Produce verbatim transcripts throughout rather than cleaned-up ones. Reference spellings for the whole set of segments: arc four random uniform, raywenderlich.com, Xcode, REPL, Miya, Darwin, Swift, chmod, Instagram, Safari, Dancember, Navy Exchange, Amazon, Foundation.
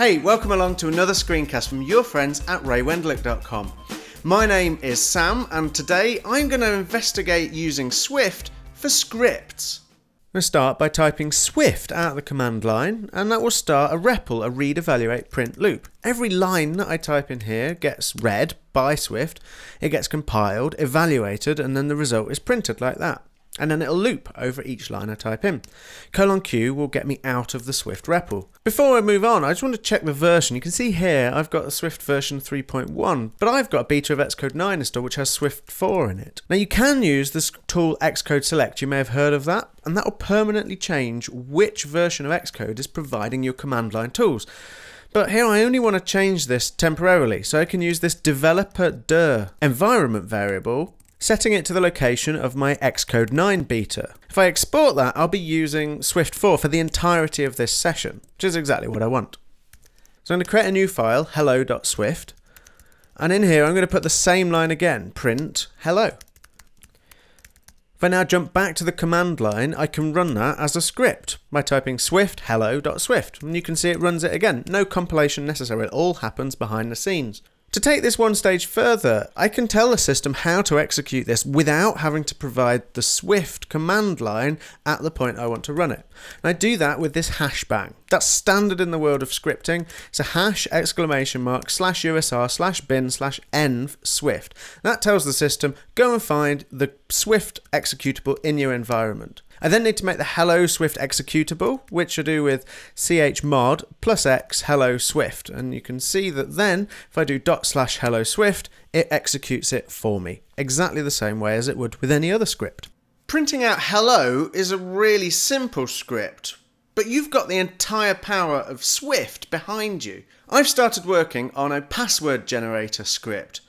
Hey, welcome along to another screencast from your friends at ray wenderlich dot com. My name is Sam, and today I'm going to investigate using Swift for scripts. I'm going to start by typing Swift out of the command line, and that will start a R E P L, a read, evaluate, print loop. Every line that I type in here gets read by Swift, it gets compiled, evaluated, and then the result is printed like that. And then it'll loop over each line I type in. Colon Q will get me out of the Swift R E P L. Before I move on, I just want to check the version. You can see here I've got the Swift version three point one, but I've got a beta of Xcode nine installed which has Swift four in it. Now you can use this tool Xcode Select, you may have heard of that, and that will permanently change which version of Xcode is providing your command line tools. But here I only want to change this temporarily, so I can use this developer dir environment variable, setting it to the location of my Xcode nine beta. If I export that, I'll be using Swift four for the entirety of this session, which is exactly what I want. So I'm going to create a new file, hello dot swift, and in here I'm going to put the same line again, print hello. If I now jump back to the command line, I can run that as a script by typing swift hello dot swift, and you can see it runs it again. No compilation necessary, it all happens behind the scenes. To take this one stage further, I can tell the system how to execute this without having to provide the Swift command line at the point I want to run it. And I do that with this hash bang. That's standard in the world of scripting. It's a hash exclamation mark slash usr slash bin slash env Swift. That tells the system, go and find the Swift executable in your environment. I then need to make the hello Swift executable, which I do with chmod plus x hello Swift. And you can see that then if I do dot slash hello Swift, it executes it for me exactly the same way as it would with any other script. Printing out hello is a really simple script, but you've got the entire power of Swift behind you. I've started working on a password generator script,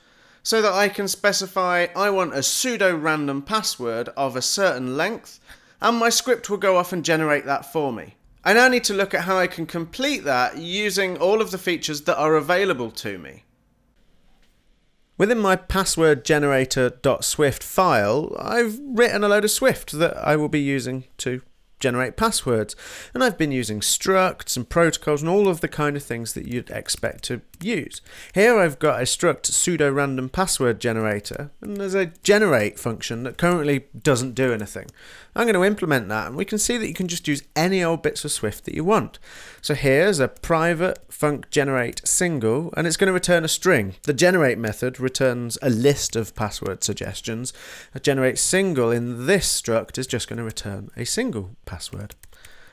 so that I can specify I want a pseudo random password of a certain length, and my script will go off and generate that for me. I now need to look at how I can complete that using all of the features that are available to me. Within my password generator dot swift file, I've written a load of Swift that I will be using to generate passwords. And I've been using structs and protocols and all of the kind of things that you'd expect to use. Here I've got a struct pseudo random password generator, and there's a generate function that currently doesn't do anything. I'm going to implement that, and we can see that you can just use any old bits of Swift that you want. So here's a private func generate single, and it's going to return a string. The generate method returns a list of password suggestions. A generate single in this struct is just going to return a single password.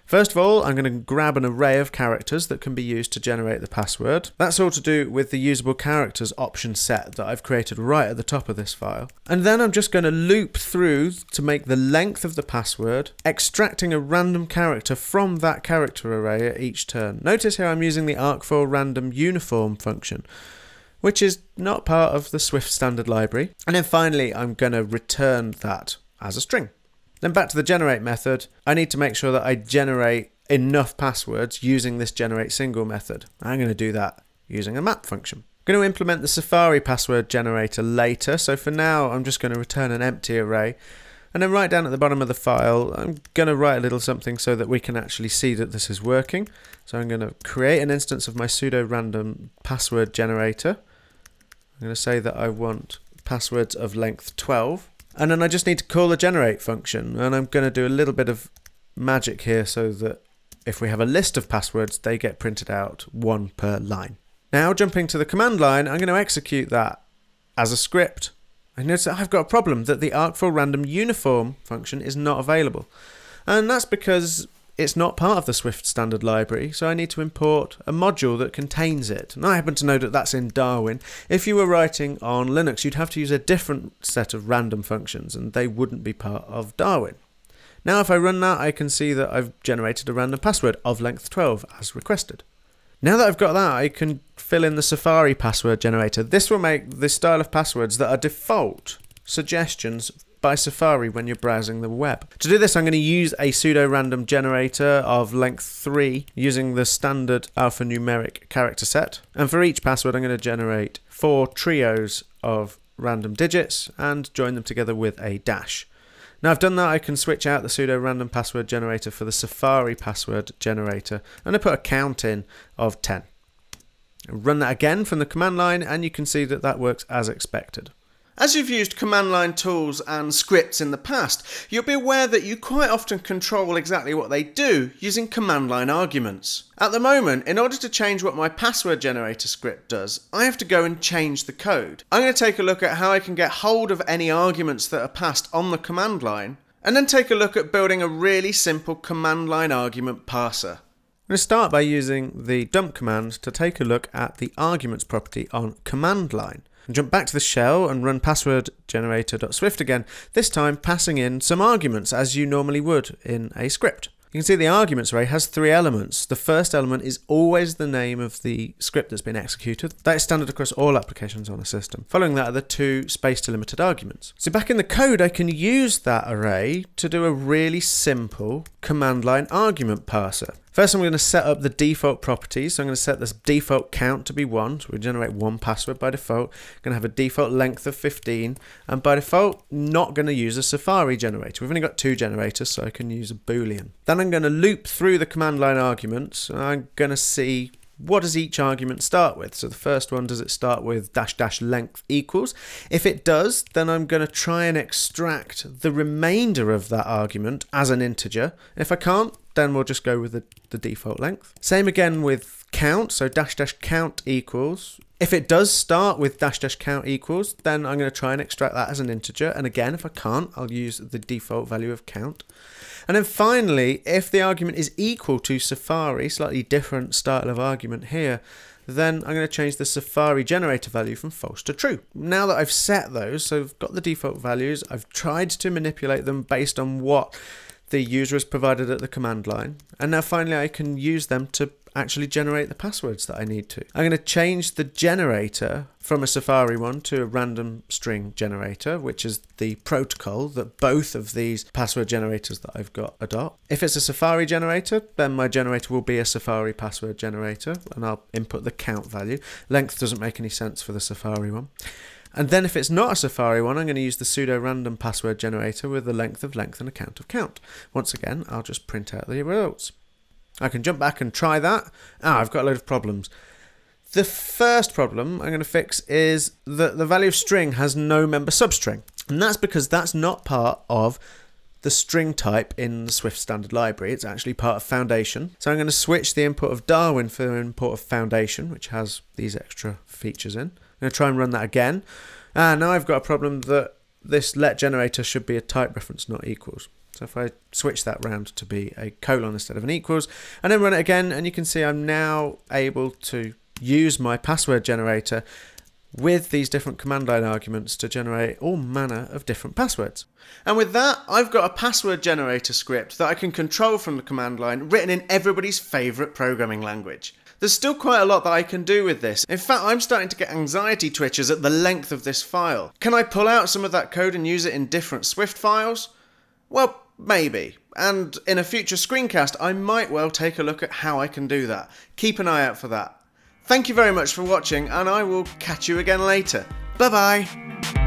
First of all, I'm going to grab an array of characters that can be used to generate the password. That's all to do with the usable characters option set that I've created right at the top of this file. And then I'm just going to loop through to make the length of the password, extracting a random character from that character array at each turn. Notice here I'm using the arc four random uniform function, which is not part of the Swift standard library. And then finally, I'm going to return that as a string. Then back to the generate method, I need to make sure that I generate enough passwords using this generate single method. I'm going to do that using a map function. I'm going to implement the Safari password generator later, so for now I'm just going to return an empty array. And then right down at the bottom of the file, I'm going to write a little something so that we can actually see that this is working. So I'm going to create an instance of my pseudo random password generator. I'm going to say that I want passwords of length twelve. And then I just need to call the generate function, and I'm going to do a little bit of magic here so that if we have a list of passwords, they get printed out one per line. Now jumping to the command line, I'm going to execute that as a script. I notice that I've got a problem that the arc four random uniform function is not available. And that's because it's not part of the Swift standard library, so I need to import a module that contains it. And I happen to know that that's in Darwin. If you were writing on Linux, you'd have to use a different set of random functions, and they wouldn't be part of Darwin. Now if I run that, I can see that I've generated a random password of length twelve as requested. Now that I've got that, I can fill in the Safari password generator. This will make the style of passwords that are default suggestions by Safari when you're browsing the web. To do this, I'm going to use a pseudo random generator of length three using the standard alphanumeric character set. And for each password, I'm going to generate four trios of random digits and join them together with a dash. Now I've done that, I can switch out the pseudo random password generator for the Safari password generator, and I put a count in of ten. Run that again from the command line and you can see that that works as expected. As you've used command line tools and scripts in the past, you'll be aware that you quite often control exactly what they do using command line arguments. At the moment, in order to change what my password generator script does, I have to go and change the code. I'm going to take a look at how I can get hold of any arguments that are passed on the command line, and then take a look at building a really simple command line argument parser. I'm going to start by using the dump command to take a look at the arguments property on command line. And jump back to the shell and run password generator.swift again, this time passing in some arguments as you normally would in a script. You can see the arguments array has three elements. The first element is always the name of the script that's been executed. That is standard across all applications on a system. Following that are the two space-delimited arguments. So back in the code, I can use that array to do a really simple command line argument parser. First, I'm going to set up the default properties. So I'm going to set this default count to be one. So we generate one password by default. I'm going to have a default length of fifteen. And by default, not going to use a Safari generator. We've only got two generators, so I can use a Boolean. Then I'm going to loop through the command line arguments. And I'm going to see what does each argument start with. So the first one, does it start with dash dash length equals? If it does, then I'm going to try and extract the remainder of that argument as an integer. If I can't, then we'll just go with the, the default length. Same again with count, so dash dash count equals. If it does start with dash dash count equals, then I'm going to try and extract that as an integer. And again, if I can't, I'll use the default value of count. And then finally, if the argument is equal to Safari, slightly different style of argument here, then I'm going to change the Safari generator value from false to true. Now that I've set those, so I've got the default values, I've tried to manipulate them based on what the user has provided at the command line. And now finally I can use them to actually generate the passwords that I need to. I'm going to change the generator from a Safari one to a random string generator, which is the protocol that both of these password generators that I've got adopt. If it's a Safari generator, then my generator will be a Safari password generator and I'll input the count value. Length doesn't make any sense for the Safari one. And then if it's not a Safari one, I'm going to use the pseudo random password generator with the length of length and a count of count. Once again, I'll just print out the results. I can jump back and try that. Ah, I've got a load of problems. The first problem I'm going to fix is that the value of string has no member substring. And that's because that's not part of the string type in the Swift standard library. It's actually part of Foundation. So I'm going to switch the input of Darwin for the import of Foundation, which has these extra features in. I'm going to try and run that again. Ah, now I've got a problem that this let generator should be a type reference, not equals. So if I switch that round to be a colon instead of an equals, and then run it again, and you can see I'm now able to use my password generator with these different command line arguments to generate all manner of different passwords. And with that, I've got a password generator script that I can control from the command line, written in everybody's favourite programming language. There's still quite a lot that I can do with this. In fact, I'm starting to get anxiety twitches at the length of this file. Can I pull out some of that code and use it in different Swift files? Well, maybe. And in a future screencast, I might well take a look at how I can do that. Keep an eye out for that. Thank you very much for watching, and I will catch you again later. Bye-bye.